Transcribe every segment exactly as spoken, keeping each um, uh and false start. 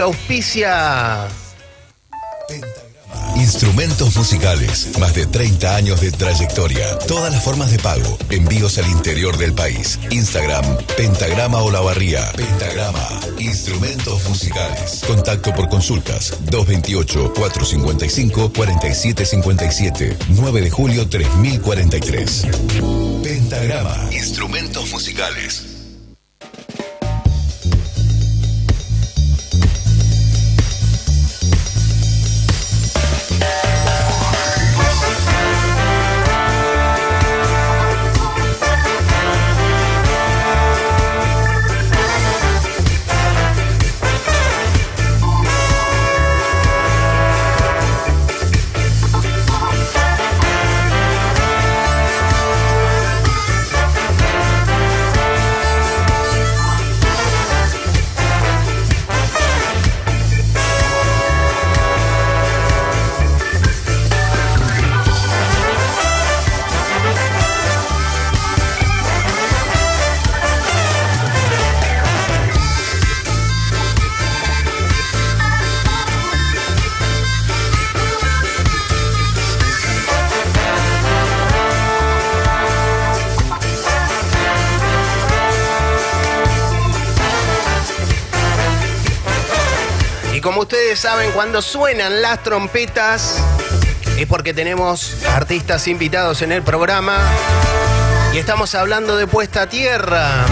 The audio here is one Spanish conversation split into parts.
Auspicia Pentagrama Instrumentos Musicales. Más de treinta años de trayectoria. Todas las formas de pago. Envíos al interior del país. Instagram, Pentagrama Olavarría. Pentagrama Instrumentos Musicales. Contacto por consultas dos dos ocho, cuatro cinco cinco, cuatro siete cinco siete. nueve de julio, tres mil cuarenta y tres. Pentagrama Instrumentos Musicales. Como ustedes saben, cuando suenan las trompetas es porque tenemos artistas invitados en el programa y estamos hablando de Puesta a Tierra.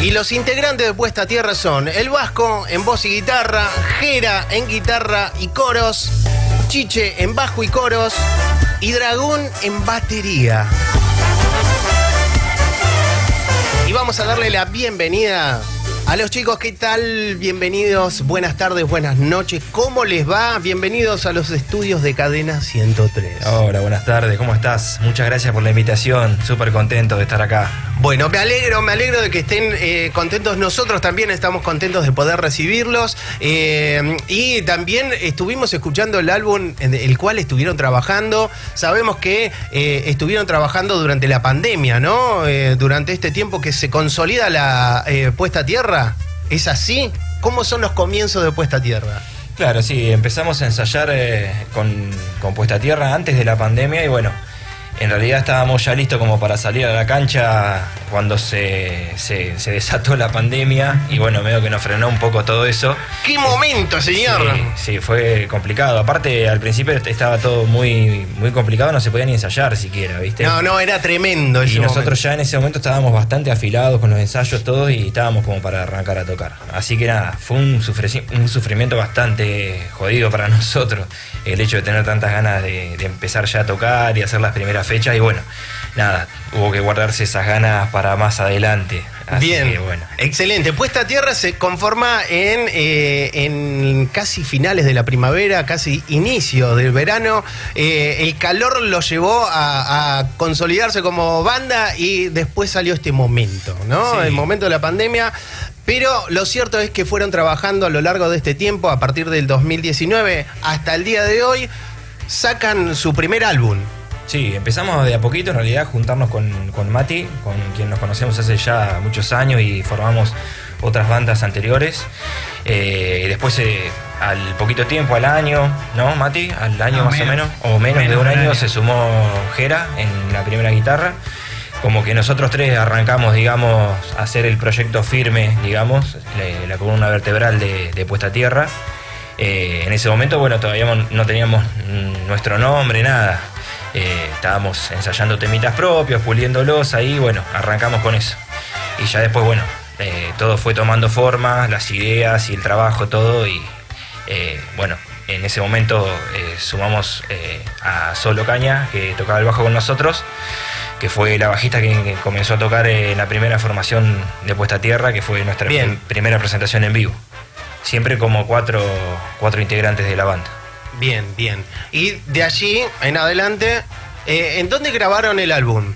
Y los integrantes de Puesta a Tierra son el Vasco en voz y guitarra, Jera en guitarra y coros, Chiche en bajo y coros y Dragón en batería. Y vamos a darle la bienvenida a los chicos. ¿Qué tal? Bienvenidos, buenas tardes, buenas noches. ¿Cómo les va? Bienvenidos a los estudios de Cadena ciento tres. Hola, buenas tardes, ¿cómo estás? Muchas gracias por la invitación, súper contento de estar acá. Bueno, me alegro, me alegro de que estén eh, contentos. Nosotros también estamos contentos de poder recibirlos. Eh, y también estuvimos escuchando el álbum en el cual estuvieron trabajando. Sabemos que eh, estuvieron trabajando durante la pandemia, ¿no? Eh, durante este tiempo que se consolida la eh, Puesta a Tierra. ¿Es así? ¿Cómo son los comienzos de Puesta a Tierra? Claro, sí, empezamos a ensayar eh, con, con Puesta a Tierra antes de la pandemia y bueno, en realidad estábamos ya listos como para salir a la cancha cuando se, se, se desató la pandemia y bueno, medio que nos frenó un poco todo eso. ¡Qué momento, señor! Sí, sí, fue complicado. Aparte, al principio estaba todo muy, muy complicado, no se podía ni ensayar siquiera, ¿viste? No, no, era tremendo ese Y nosotros momento. Ya en ese momento estábamos bastante afilados con los ensayos todos y estábamos como para arrancar a tocar. Así que nada, fue un, sufri- un sufrimiento bastante jodido para nosotros el hecho de tener tantas ganas de, de empezar ya a tocar y hacer las primeras fechas y bueno, nada, hubo que guardarse esas ganas para más adelante. Así bien, que, bueno. Excelente. Puesta a Tierra se conforma en, eh, en casi finales de la primavera, casi inicio del verano. Eh, el calor lo llevó a, a consolidarse como banda y después salió este momento, ¿no? Sí. El momento de la pandemia. Pero lo cierto es que fueron trabajando a lo largo de este tiempo, a partir del dos mil diecinueve hasta el día de hoy, sacan su primer álbum. Sí, empezamos de a poquito en realidad juntarnos con, con Mati, con quien nos conocemos hace ya muchos años y formamos otras bandas anteriores. Eh, después, eh, al poquito tiempo, al año, ¿no, Mati? Al año no, más menos. o menos, o menos, menos de un año, año, se sumó Jera en la primera guitarra. Como que nosotros tres arrancamos, digamos, a hacer el proyecto firme, digamos, la, la columna vertebral de, de Puesta a Tierra. Eh, en ese momento, bueno, todavía no teníamos nuestro nombre, nada. Eh, estábamos ensayando temitas propios, puliéndolos ahí, bueno, arrancamos con eso. Y ya después, bueno, eh, todo fue tomando forma, las ideas y el trabajo, todo. Y eh, bueno, en ese momento eh, sumamos eh, a Solo Caña, que tocaba el bajo con nosotros, que fue la bajista que comenzó a tocar en la primera formación de Puesta a Tierra, que fue nuestra Bien. primera presentación en vivo. Siempre como cuatro, cuatro integrantes de la banda. Bien, bien. Y de allí en adelante, eh, ¿en dónde grabaron el álbum?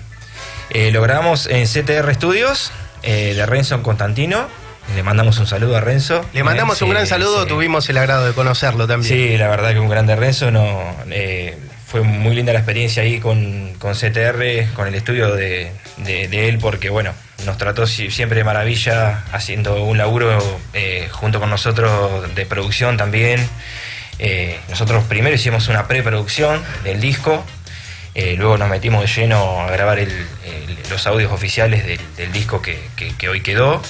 Eh, lo grabamos en C T R Studios, eh, de Renzo Constantino. Le mandamos un saludo a Renzo. Le mandamos eh, un gran saludo, eh, tuvimos el agrado de conocerlo también. Sí, la verdad que un grande Renzo. No, eh, fue muy linda la experiencia ahí con, con C T R, con el estudio de, de, de él, porque bueno, nos trató siempre de maravilla, haciendo un laburo eh, junto con nosotros de producción también. Eh, nosotros primero hicimos una preproducción del disco, eh, luego nos metimos de lleno a grabar el, el, los audios oficiales del, del disco que, que, que hoy quedó.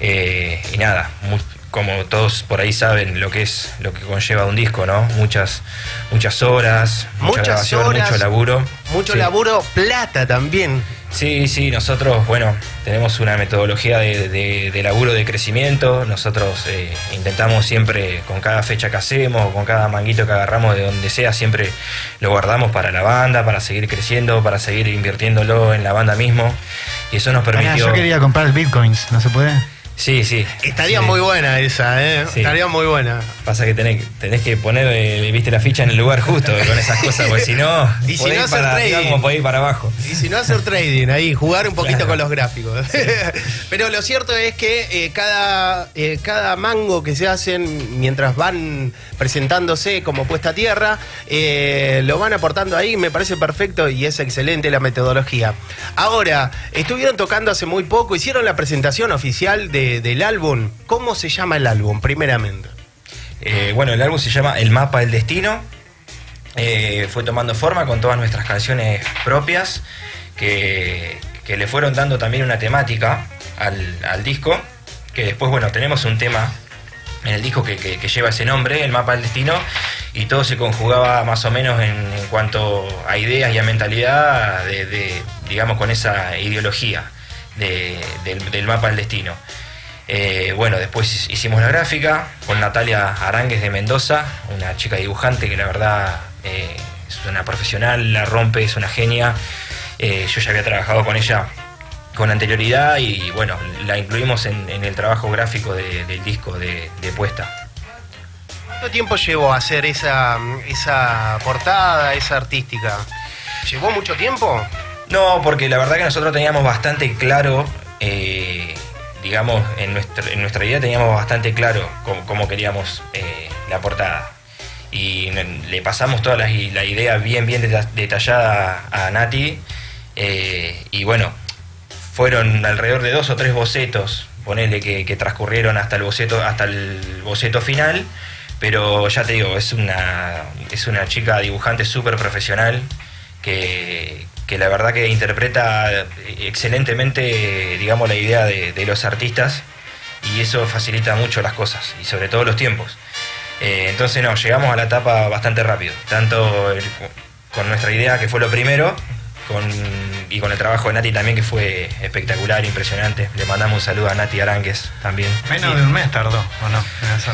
Eh, y nada, muy, como todos por ahí saben lo que es, lo que conlleva un disco, ¿no? Muchas, muchas horas, mucha muchas grabación, horas, mucho laburo. Mucho sí. laburo, plata también. Sí, sí, nosotros, bueno, tenemos una metodología de, de, de laburo de crecimiento. Nosotros eh, intentamos siempre, con cada fecha que hacemos, con cada manguito que agarramos de donde sea, siempre lo guardamos para la banda, para seguir creciendo, para seguir invirtiéndolo en la banda mismo. Y eso nos permitió... Ahora, yo quería comprar bitcoins, ¿no se puede? Sí, sí. Estaría sí. muy buena esa, ¿eh? Sí. Estaría muy buena. Pasa que tenés, tenés que poner, eh, viste, la ficha en el lugar justo con esas cosas, porque si no, y si no hacer para, trading. Digamos, podés ir para abajo. Y si no hacer trading, ahí, jugar un poquito claro. con los gráficos. Sí. Pero lo cierto es que eh, cada, eh, cada mango que se hacen mientras van presentándose como Puesta a Tierra, eh, lo van aportando ahí, me parece perfecto y es excelente la metodología. Ahora, estuvieron tocando hace muy poco, hicieron la presentación oficial de del álbum. ¿Cómo se llama el álbum, primeramente? Eh, bueno, el álbum se llama El mapa del destino. Eh, fue tomando forma con todas nuestras canciones propias que, que le fueron dando también una temática al, al disco, que después, bueno, tenemos un tema en el disco que, que, que lleva ese nombre, El mapa del destino, y todo se conjugaba más o menos en, en cuanto a ideas y a mentalidad de, de digamos, con esa ideología de, del, del mapa del destino. Eh, bueno, después hicimos la gráfica con Natalia Aránguez de Mendoza, una chica dibujante que la verdad eh, es una profesional, la rompe, es una genia. Eh, yo ya había trabajado con ella con anterioridad y bueno, la incluimos en, en el trabajo gráfico de, del disco de, de Puesta. ¿Cuánto tiempo llevó a hacer esa, esa portada, esa artística? ¿Llevó mucho tiempo? No, porque la verdad que nosotros teníamos bastante claro... Eh, digamos, en, nuestro, en nuestra idea teníamos bastante claro cómo, cómo queríamos eh, la portada. Y le pasamos toda la, la idea bien, bien detallada a Nati. Eh, y bueno, fueron alrededor de dos o tres bocetos, ponele, que, que transcurrieron hasta el boceto, hasta el boceto final. Pero ya te digo, es una, es una chica dibujante súper profesional que... que la verdad que interpreta excelentemente, digamos, la idea de, de los artistas, y eso facilita mucho las cosas, y sobre todo los tiempos. Eh, entonces, no, llegamos a la etapa bastante rápido, tanto el, con nuestra idea, que fue lo primero, con, y con el trabajo de Nati también, que fue espectacular, impresionante. Le mandamos un saludo a Nati Aránguez también. Menos sí. de un mes tardó, ¿o no?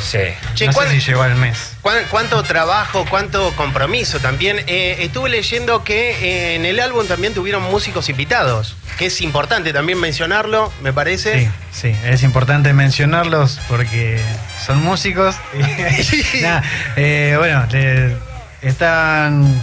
Sí. Che, no sé si llegó al mes. Cuánto trabajo, cuánto compromiso también. Eh, estuve leyendo que eh, en el álbum también tuvieron músicos invitados, que es importante también mencionarlo, me parece. Sí, sí, es importante mencionarlos porque son músicos. nah, eh, bueno, eh, están...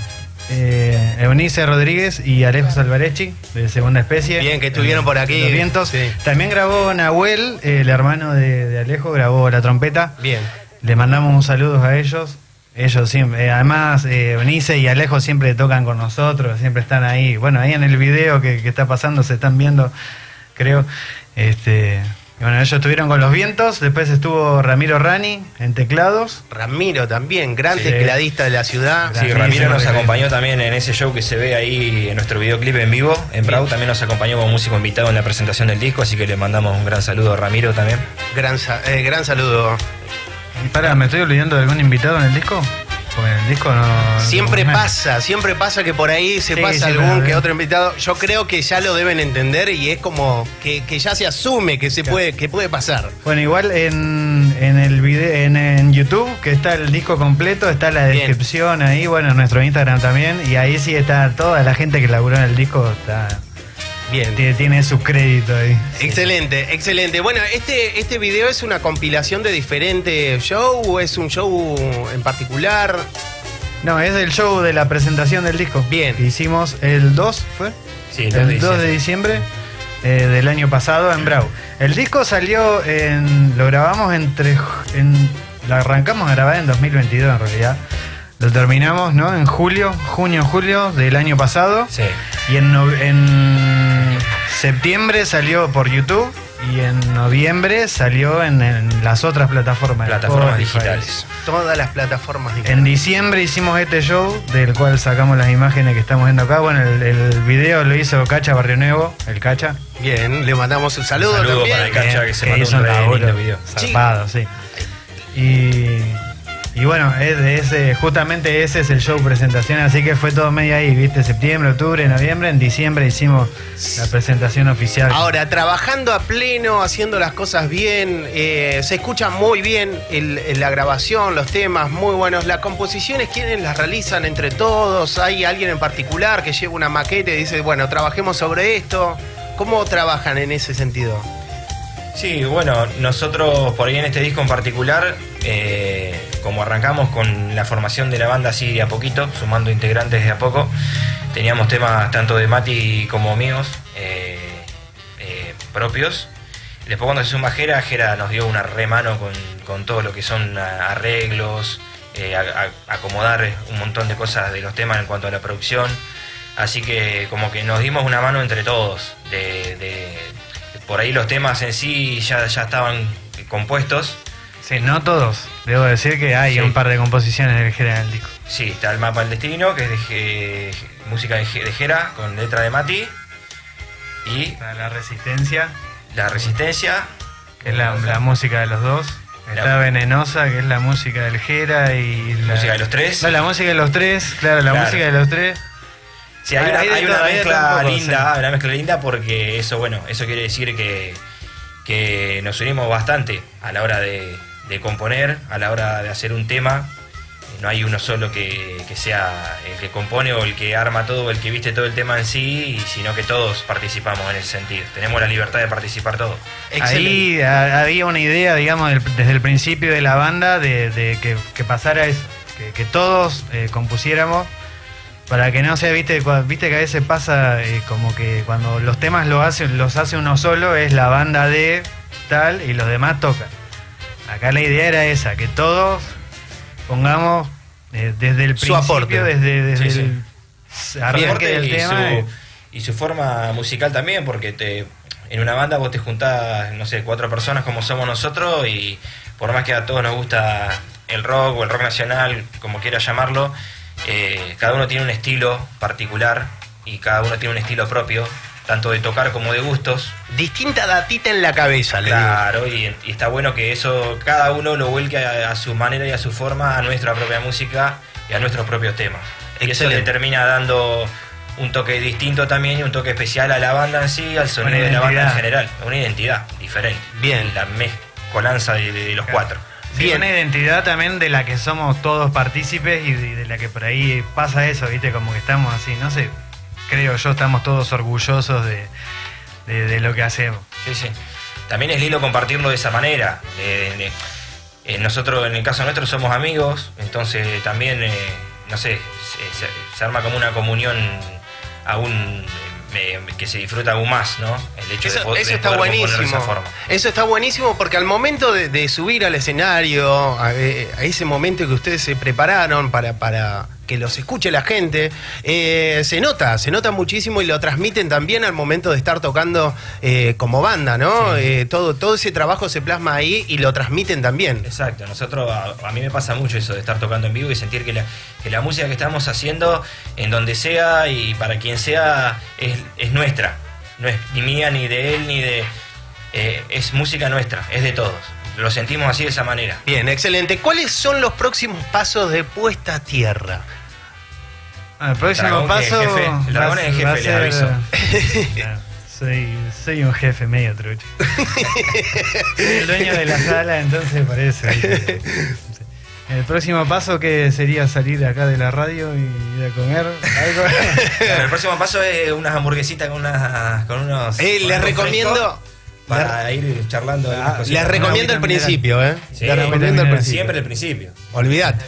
Eh, Eunice Rodríguez y Alejo Salvareschi de Segunda Especie. Bien, que estuvieron eh, por aquí. Los vientos. Sí. También grabó Nahuel, eh, el hermano de, de Alejo, grabó la trompeta. Bien. Le mandamos un saludo a ellos. Ellos siempre, eh, además, eh, Eunice y Alejo siempre tocan con nosotros, siempre están ahí. Bueno, ahí en el video que, que está pasando se están viendo, creo. Este. Bueno, ellos estuvieron con los vientos, después estuvo Ramiro Ranni en teclados. Ramiro también, gran sí. tecladista de la ciudad. Sí, Ramiro nos acompañó también en ese show que se ve ahí en nuestro videoclip en vivo, en Brau. También nos acompañó como músico invitado en la presentación del disco, así que le mandamos un gran saludo a Ramiro también. Gran, eh, gran saludo. Pará, ¿me estoy olvidando de algún invitado en el disco? Porque el disco no... Siempre no pasa, siempre pasa que por ahí se sí, pasa algún que otro invitado. Yo creo que ya lo deben entender y es como que, que ya se asume que se claro. puede, que puede pasar. Bueno, igual en, en el video, en, en YouTube, que está el disco completo, está la Bien. descripción ahí, bueno, en nuestro Instagram también, y ahí sí está toda la gente que laburó en el disco, está... Bien. Tiene, tiene su crédito ahí. Excelente, sí. excelente. Bueno, este, este video es una compilación de diferentes shows, ¿o es un show en particular? No, es el show de la presentación del disco. Bien. Que hicimos el dos, ¿fue? Sí, el, el dos de diciembre eh, del año pasado en Brau. El disco salió, en, lo grabamos entre... En, lo arrancamos a grabar en dos mil veintidós en realidad. Lo terminamos, ¿no? En julio, junio, julio del año pasado. Sí. Y en... No, en septiembre salió por YouTube y en noviembre salió en, en las otras plataformas. Plataformas digitales. Todas las plataformas digitales. En diciembre hicimos este show, del cual sacamos las imágenes que estamos viendo acá. Bueno, el, el video lo hizo Cacha Barrionuevo, el Cacha. Bien, le mandamos un saludo, un saludo también. Para el Cacha, que, que se mandó hizo un laburo, lindo video. Zarpado, sí. sí. Y... Y bueno, ese, justamente ese es el show presentación, así que fue todo medio ahí, ¿viste? Septiembre, octubre, noviembre, en diciembre hicimos la presentación oficial. Ahora, trabajando a pleno, haciendo las cosas bien, eh, se escucha muy bien el, la grabación, los temas, muy buenos. Las composiciones, ¿quiénes las realizan entre todos? ¿Hay alguien en particular que lleva una maqueta y dice, bueno, trabajemos sobre esto? ¿Cómo trabajan en ese sentido? Sí, bueno, nosotros por ahí en este disco en particular, eh, como arrancamos con la formación de la banda así de a poquito, sumando integrantes de a poco, teníamos temas tanto de Mati como míos, eh, eh, propios. Después cuando se suma Jera, Jera nos dio una remano con, con todo lo que son arreglos, eh, a, a acomodar un montón de cosas de los temas en cuanto a la producción. Así que como que nos dimos una mano entre todos de... de por ahí los temas en sí ya, ya estaban compuestos. Sí, no todos. Debo decir que hay sí. un par de composiciones del Jera en el disco. Sí, está El mapa del destino, que es de, eh, música de Jera, con letra de Mati. Y está La resistencia. La resistencia. Que es la, la música de los dos. Está la, Venenosa, que es la música del Jera y... La música de los tres. No, la música de los tres, claro, la claro. música de los tres. Sí, hay, una, hay una mezcla poco, linda, sí. una mezcla linda porque eso, bueno, eso quiere decir que, que nos unimos bastante a la hora de, de componer, a la hora de hacer un tema. No hay uno solo que, que sea el que compone o el que arma todo o el que viste todo el tema en sí, sino que todos participamos en ese sentido. Tenemos la libertad de participar todos. Ahí a, había una idea, digamos, del, desde el principio de la banda de, de que, que pasara eso, que, que todos eh, compusiéramos. Para que no sea, viste, viste que a veces pasa eh, como que cuando los temas lo hacen, los hace uno solo, es la banda de tal y los demás tocan. Acá la idea era esa, que todos pongamos eh, desde el principio, su aporte. desde, desde sí, el sí. arranque del tema. Su, y su forma musical también, porque te, en una banda vos te juntás, no sé, cuatro personas como somos nosotros y por más que a todos nos gusta el rock o el rock nacional, como quiera llamarlo, Eh, cada uno tiene un estilo particular y cada uno tiene un estilo propio, tanto de tocar como de gustos. Distinta datita en la cabeza, le Claro, digo. Y, y está bueno que eso cada uno lo vuelque a, a su manera y a su forma, a nuestra propia música y a nuestros propios temas. Excelente. Y eso le termina dando un toque distinto también y un toque especial a la banda en sí, al sonido de la banda en general. Una identidad diferente. Bien. La mezcolanza de, de, de los claro. cuatro. Sí, una identidad también de la que somos todos partícipes y de, de la que por ahí pasa eso, ¿viste? Como que estamos así, no sé, creo yo, estamos todos orgullosos de, de, de lo que hacemos. Sí, sí. También es lindo compartirlo de esa manera. Eh, eh, nosotros, en el caso nuestro, somos amigos, entonces también, eh, no sé, se, se, se arma como una comunión aún... que se disfruta aún más, ¿no? El hecho eso, de poder, eso está de poder buenísimo. De esa forma. Eso está buenísimo porque al momento de, de subir al escenario, a, a ese momento que ustedes se prepararon para, para que los escuche la gente, eh, se nota, se nota muchísimo y lo transmiten también al momento de estar tocando eh, como banda, ¿no? Sí. Eh, todo, todo ese trabajo se plasma ahí y lo transmiten también. Exacto. Nosotros, a, a mí me pasa mucho eso de estar tocando en vivo y sentir que la, que la música que estamos haciendo, en donde sea y para quien sea, es es nuestra, no es ni mía, ni de él, ni de... Eh, es música nuestra, es de todos. Lo sentimos así, de esa manera. Bien, excelente. ¿Cuáles son los próximos pasos de Puesta a Tierra? Ah, el próximo dragón paso... El, jefe. el dragón es el jefe, ser... le aviso. Claro, soy, soy un jefe medio trucho. Soy el dueño de la sala, entonces parece... El próximo paso que sería salir de acá de la radio y ir a comer algo. Claro, el próximo paso es unas hamburguesitas con unas con unos. Eh, con les unos recomiendo para la, ir charlando. Ah, cosas. Les recomiendo el principio, eh. Sí, les recomiendo el principio. Siempre el principio. Olvidate.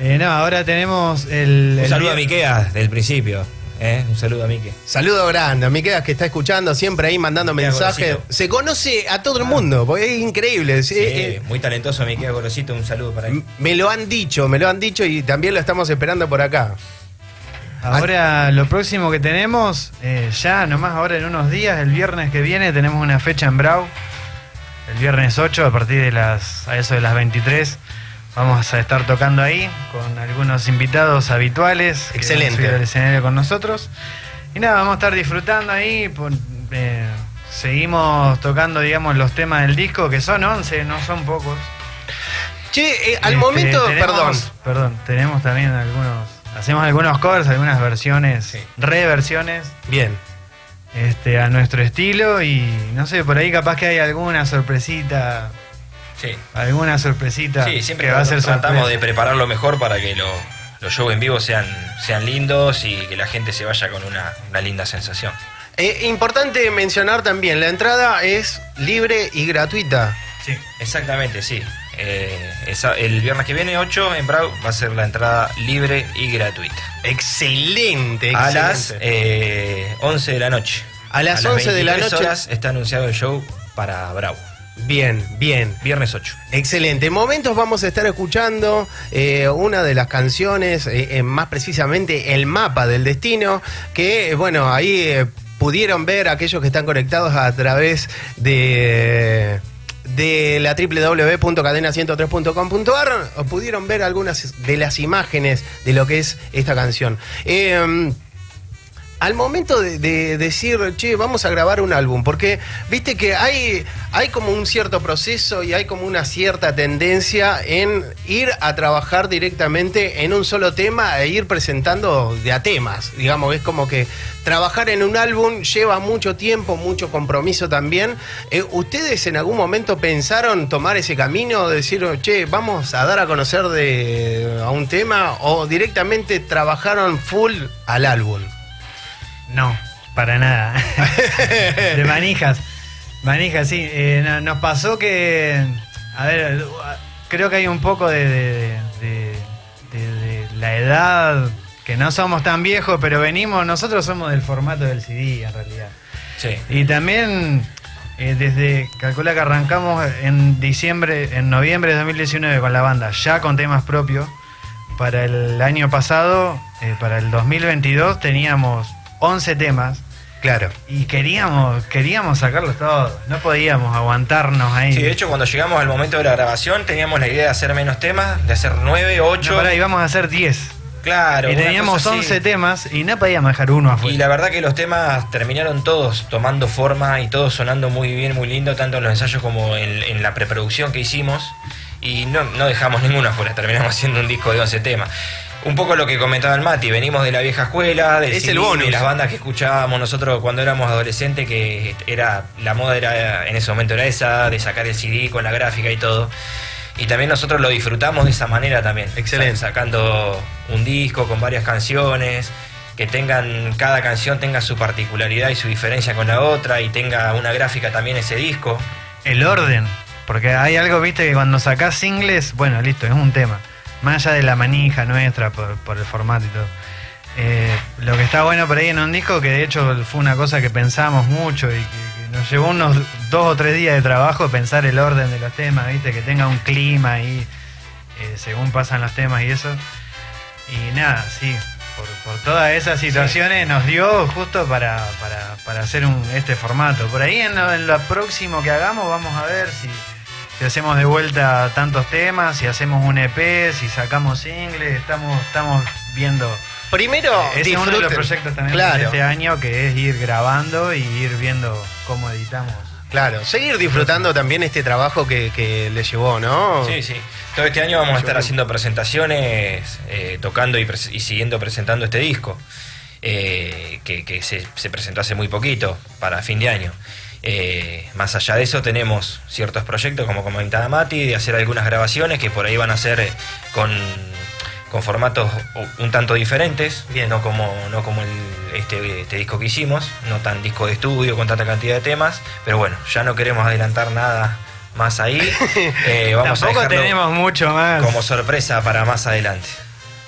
Eh, no, ahora tenemos el. Un el saludo a Miqueas del principio. Eh, un saludo a Mique. Saludo grande a Miqueas, que está escuchando siempre ahí mandando Miqueas mensajes. Gorosito. Se conoce a todo el mundo, porque es increíble. Sí, eh, muy talentoso Miqueas Gorosito, un saludo para él. Me lo han dicho, me lo han dicho y también lo estamos esperando por acá. Ahora, lo próximo que tenemos, eh, ya nomás ahora en unos días, el viernes que viene, tenemos una fecha en Brau. El viernes ocho, a partir de las, a eso de las veintitrés, vamos a estar tocando ahí con algunos invitados habituales. Excelente. Que van a subir al escenario con nosotros. Y nada, vamos a estar disfrutando ahí. Por, eh, seguimos tocando, digamos, los temas del disco, que son once, no son pocos. Che, eh, al este, momento, tenemos, perdón. Perdón, tenemos también algunos. Hacemos algunos covers, algunas versiones, sí. reversiones. Bien. Este, a nuestro estilo y no sé, por ahí capaz que hay alguna sorpresita. Sí. Alguna sorpresita. Sí, siempre que va a ser tratamos sorpresa. De prepararlo mejor para que lo, los shows en vivo sean, sean lindos y que la gente se vaya con una, una linda sensación. Eh, importante mencionar también, la entrada es libre y gratuita. Sí, exactamente, sí. Eh, esa, el viernes que viene, ocho, en Brau, va a ser la entrada libre y gratuita. Excelente, excelente. A las eh, once de la noche. A las, a las once de la noche horas está anunciado el show para Brau. Bien, bien. Viernes ocho. Excelente. En momentos vamos a estar escuchando eh, una de las canciones, eh, eh, más precisamente El mapa del destino, que, bueno, ahí eh, pudieron ver aquellos que están conectados a través de... Eh, de la doble u doble u doble u punto cadena ciento tres punto com punto a r pudieron ver algunas de las imágenes de lo que es esta canción. Eh, al momento de, de decir, che, vamos a grabar un álbum, porque viste que hay, hay como un cierto proceso y hay como una cierta tendencia en ir a trabajar directamente en un solo tema e ir presentando de a temas, digamos, es como que trabajar en un álbum lleva mucho tiempo, mucho compromiso también. Eh, ¿Ustedes en algún momento pensaron tomar ese camino? Decir, che, vamos a dar a conocer de, a un tema, o directamente trabajaron full al álbum. No, para nada. De manijas. Manijas, sí. Eh, no, nos pasó que... A ver, creo que hay un poco de, de, de, de, de la edad... Que no somos tan viejos, pero venimos... Nosotros somos del formato del C D, en realidad. Sí. Y también, eh, desde... Calcula que arrancamos en diciembre... En noviembre de dos mil diecinueve con la banda. Ya con temas propios. Para el año pasado, eh, para el dos mil veintidós, teníamos... once temas. Claro. Y queríamos queríamos sacarlos todos. No podíamos aguantarnos ahí. Sí, de hecho, cuando llegamos al momento de la grabación, teníamos la idea de hacer menos temas, de hacer nueve, ocho. No, pará, íbamos a hacer diez. Claro. Y teníamos once temas y no podíamos dejar uno afuera. Y la verdad que los temas terminaron todos tomando forma y todos sonando muy bien, muy lindo, tanto en los ensayos como en, en la preproducción que hicimos. Y no, no dejamos ninguno afuera, terminamos haciendo un disco de once temas. Un poco lo que comentaba el Mati, venimos de la vieja escuela, del C D, de las bandas que escuchábamos nosotros cuando éramos adolescentes, que era la moda era en ese momento era esa, de sacar el C D con la gráfica y todo. Y también nosotros lo disfrutamos de esa manera también. Excelente. Sacando un disco con varias canciones, que tengan, cada canción tenga su particularidad y su diferencia con la otra, y tenga una gráfica también ese disco. El orden, porque hay algo, viste, que cuando sacás singles, bueno, listo, es un tema. Más allá de la manija nuestra por, por el formato y todo, eh, lo que está bueno por ahí en un disco, que de hecho fue una cosa que pensamos mucho y que, que nos llevó unos dos o tres días de trabajo pensar el orden de los temas, viste, que tenga un clima ahí, eh, según pasan los temas y eso. Y nada, sí, por, por todas esas situaciones sí. Nos dio justo para, para, para hacer un, este formato. Por ahí en lo, en lo próximo que hagamos vamos a ver si... Si hacemos de vuelta tantos temas, si hacemos un E P, si sacamos singles, estamos, estamos viendo. Primero, ese es uno de los proyectos también claro. de este año, que es ir grabando y ir viendo cómo editamos. Claro, seguir disfrutando también este trabajo que, que le llevó, ¿no? Sí, sí. Todo este año vamos a estar haciendo presentaciones, eh, tocando y, pre y siguiendo presentando este disco, eh, que, que se, se presentó hace muy poquito, para fin de año. Eh, más allá de eso tenemos ciertos proyectos, como comentaba Mati, de hacer algunas grabaciones que por ahí van a ser con, con formatos un tanto diferentes. Bien. No como, no como el, este, este disco que hicimos, no tan disco de estudio con tanta cantidad de temas, pero bueno, ya no queremos adelantar nada más ahí. eh, vamos Tampoco a dejarlo tenemos mucho más como sorpresa para más adelante.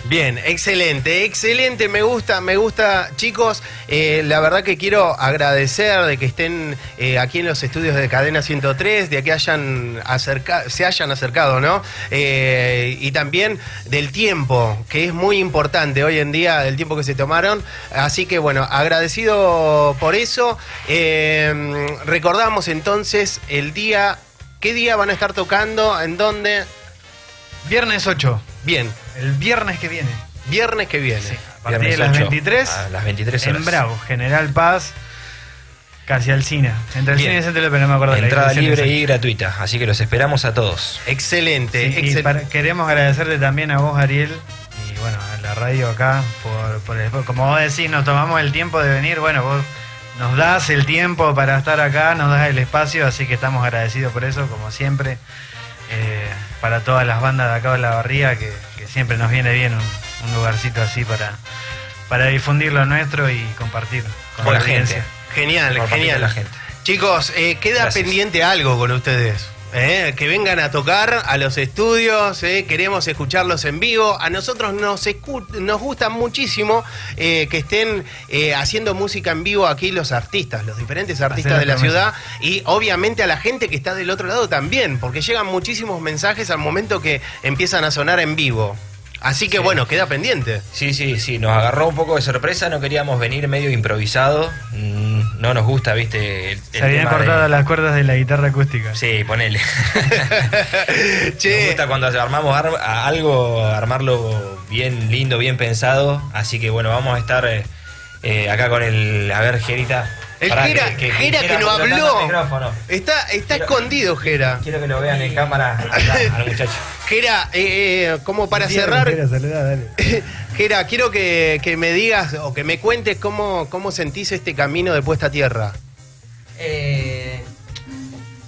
Bien, excelente, excelente, me gusta, me gusta, chicos, eh, la verdad que quiero agradecer de que estén eh, aquí en los estudios de Cadena ciento tres, de que hayan acerca, se hayan acercado, ¿no? Eh, y también del tiempo, que es muy importante hoy en día, del tiempo que se tomaron, así que bueno, agradecido por eso, eh, recordamos entonces el día, ¿qué día van a estar tocando? ¿En dónde? Viernes ocho. Bien. El viernes que viene. Viernes que viene. Sí, a partir viernes de las veintitrés. A las veintitrés horas. En Brau, General Paz, casi al cine. Entre el Bien. cine y el centro, pero no me acuerdo. Entrada la libre y gratuita, así que los esperamos a todos. Excelente. Sí, excel y para, queremos agradecerle también a vos, Ariel, y bueno, a la radio acá, por, por el, como vos decís, nos tomamos el tiempo de venir, bueno, vos nos das el tiempo para estar acá, nos das el espacio, así que estamos agradecidos por eso, como siempre. Eh, para todas las bandas de acá de la barría que, que siempre nos viene bien un, un lugarcito así para, para difundir lo nuestro y compartir con por la gente. Gente. Genial, compartir genial. La gente. Chicos, eh, queda Gracias. pendiente algo con ustedes. Eh, que vengan a tocar a los estudios, eh, queremos escucharlos en vivo. A nosotros nos, escu nos gusta muchísimo eh, que estén eh, haciendo música en vivo aquí los artistas, los diferentes artistas Hacen de la ciudad y obviamente a la gente que está del otro lado también, porque llegan muchísimos mensajes al momento que empiezan a sonar en vivo. Así que sí. bueno, queda pendiente. Sí, sí, sí, nos agarró un poco de sorpresa, no queríamos venir medio improvisado, no nos gusta, viste. El, el Se habían cortado de... las cuerdas de la guitarra acústica. Sí, ponele. Che. Nos gusta cuando armamos ar a algo, armarlo bien lindo, bien pensado, así que bueno, vamos a estar eh, eh, acá con el, a ver, Gerita. El Pará, Jera, que, que, Jera que, que no habló. Está, está quiero, escondido, Jera. Quiero que lo vean en cámara acá, al muchacho. Jera, eh, eh, como para sí, cerrar. Jera, saluda, dale. Jera, quiero que, que me digas o que me cuentes cómo, cómo sentís este camino de Puesta a Tierra. Eh,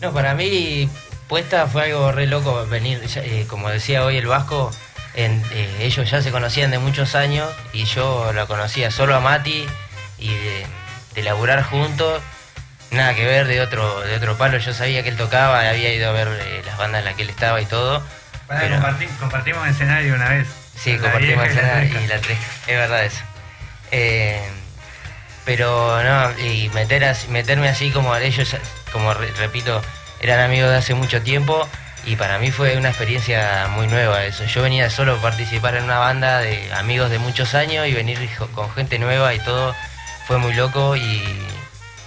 no, para mí, Puesta fue algo re loco. Venir, eh, como decía hoy el Vasco, en, eh, ellos ya se conocían de muchos años y yo la conocía solo a Mati y de. de laburar juntos, nada que ver, de otro de otro palo. Yo sabía que él tocaba, había ido a ver eh, las bandas en las que él estaba y todo. Bueno, pero... comparti compartimos el escenario una vez. Sí, la compartimos el escenario y la tres, es verdad eso. Eh, pero no, y meter así, meterme así como ellos, como re repito, eran amigos de hace mucho tiempo y para mí fue una experiencia muy nueva eso. Yo venía solo a participar en una banda de amigos de muchos años y venir con gente nueva y todo. Fue muy loco y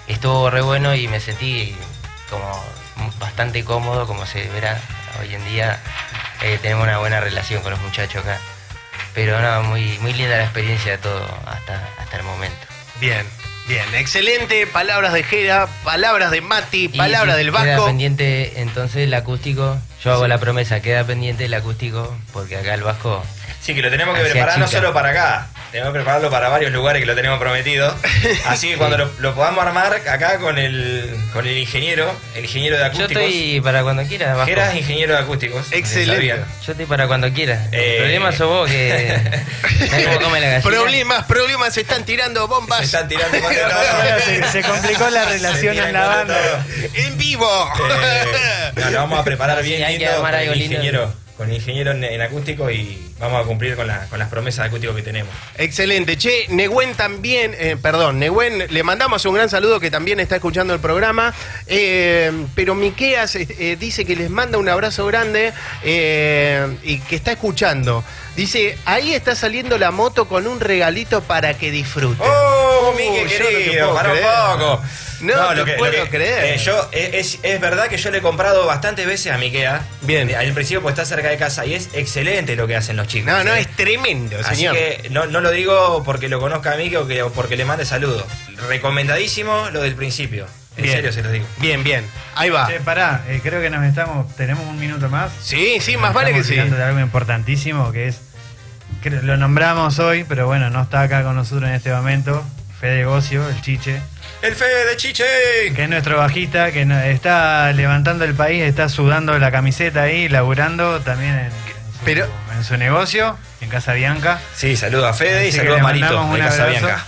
estuvo re bueno y me sentí como bastante cómodo, como se verá hoy en día. Eh, tenemos una buena relación con los muchachos acá. Pero no, muy, muy linda la experiencia de todo hasta, hasta el momento. Bien, bien, excelente. Palabras de Jera, palabras de Mati, palabras si del Vasco. Queda pendiente entonces el acústico. Yo hago sí. la promesa, queda pendiente el acústico porque acá el Vasco... Sí, que lo tenemos que preparar chica. no solo para acá. Tenemos que prepararlo para varios lugares que lo tenemos prometido. Así que cuando lo, lo podamos armar acá con el, con el ingeniero, el ingeniero de acústicos. Yo estoy para cuando quieras. Vasco. Jera es ingeniero de acústicos. Excelente. Yo estoy para cuando quieras. Eh... Problemas o vos que... come la problemas, problemas, se están tirando bombas. Se están tirando bombas. se, se complicó la relación en la banda. En vivo. Eh, no, lo vamos a preparar bien. Sí, hay que armar algo lindo. Ingeniero. Con el ingeniero en, en acústico y vamos a cumplir con, la, con las promesas de acústico que tenemos. Excelente. Che, Nehuen también, eh, perdón, Nehuen, le mandamos un gran saludo que también está escuchando el programa. Eh, pero Miqueas eh, dice que les manda un abrazo grande eh, y que está escuchando. Dice, ahí está saliendo la moto con un regalito para que disfruten. ¡Oh, uh, Mique querido! No ¡Para un poco! No, no lo que, puedo lo que, creer. Eh, yo, es, es verdad que yo le he comprado bastantes veces a Miquea. Bien. Al principio pues está cerca de casa y es excelente lo que hacen los chicos. No, ¿sí? no, es tremendo, Así señor. Así que no, no lo digo porque lo conozca a Mique o, que, o porque le mande saludos. Recomendadísimo lo del principio. En bien. serio se los digo. Bien, bien. Ahí va. Che, pará, eh, creo que nos estamos... ¿Tenemos un minuto más? Sí, sí, más nos vale que sí. Estamos hablando de algo importantísimo que es... Que lo nombramos hoy, pero bueno, no está acá con nosotros en este momento. Fede Gocio, el Chiche. ¡El Fede de Chiche! Que es nuestro bajista, que está levantando el país, está sudando la camiseta ahí, laburando también en, en, su, pero, en su negocio, en Casa Bianca. Sí, saludo a Fede Así y saludo a Marito de Casa abrazo. Bianca.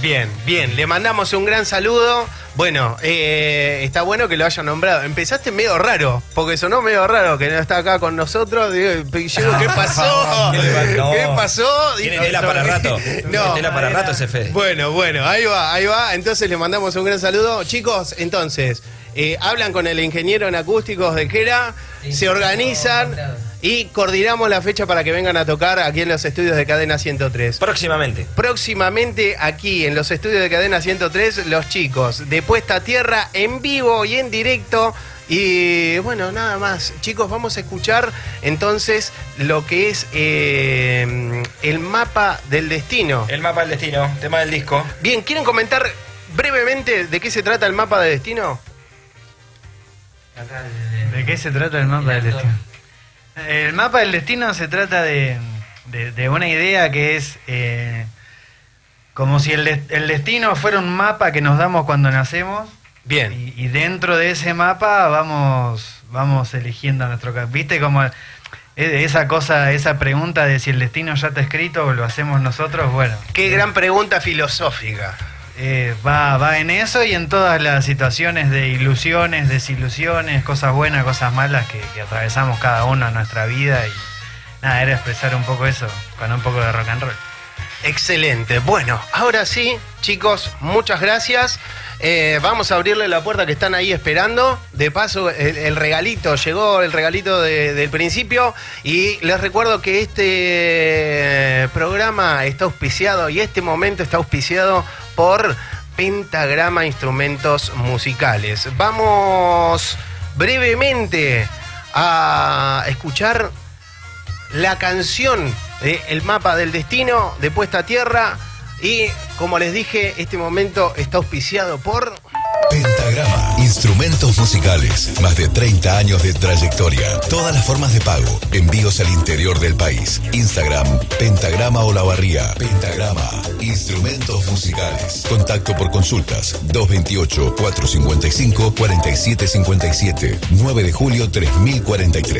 Bien, bien, le mandamos un gran saludo. Bueno, eh, está bueno que lo hayan nombrado. Empezaste medio raro, porque sonó medio raro que no está acá con nosotros. Digo, ¿qué pasó? ¿Qué pasó? Tiene tela para rato. No, tela para rato ese Fede. Bueno, bueno, ahí va, ahí va. Entonces le mandamos un gran saludo. Chicos, entonces, eh, hablan con el ingeniero en acústicos de Quera, se organizan y coordinamos la fecha para que vengan a tocar aquí en los estudios de Cadena ciento tres. Próximamente. Próximamente aquí en los estudios de Cadena ciento tres, los chicos de Puesta a Tierra en vivo y en directo. Y bueno, nada más. Chicos, vamos a escuchar entonces lo que es eh, El mapa del destino. El mapa del destino, tema del disco. Bien, ¿quieren comentar brevemente de qué se trata El mapa del destino? ¿De qué se trata El mapa del destino? El mapa del destino se trata de, de, de una idea que es eh, como si el, de, el destino fuera un mapa que nos damos cuando nacemos. Bien. Y, y dentro de ese mapa vamos, vamos eligiendo nuestro camino. ¿Viste como esa cosa, esa pregunta de si el destino ya está escrito o lo hacemos nosotros? Bueno. Qué eh, gran pregunta filosófica. Eh, va, va en eso y en todas las situaciones de ilusiones, desilusiones, cosas buenas, cosas malas que, que atravesamos cada uno en nuestra vida. Y nada, era expresar un poco eso con un poco de rock and roll. Excelente. Bueno, ahora sí, chicos, muchas gracias. Eh, vamos a abrirle la puerta que están ahí esperando. De paso, el, el regalito, llegó el regalito de, del principio. Y les recuerdo que este programa está auspiciado y este momento está auspiciado por Pentagrama Instrumentos Musicales. Vamos brevemente a escuchar la canción de El mapa del destino de Puesta a Tierra. Y como les dije, este momento está auspiciado por Pentagrama Instrumentos Musicales. Más de treinta años de trayectoria. Todas las formas de pago. Envíos al interior del país. Instagram, Pentagrama Olavarría. Pentagrama Instrumentos Musicales. Contacto por consultas dos dos ocho, cuatro cinco cinco, cuatro siete cinco siete. nueve de julio tres mil cuarenta y tres.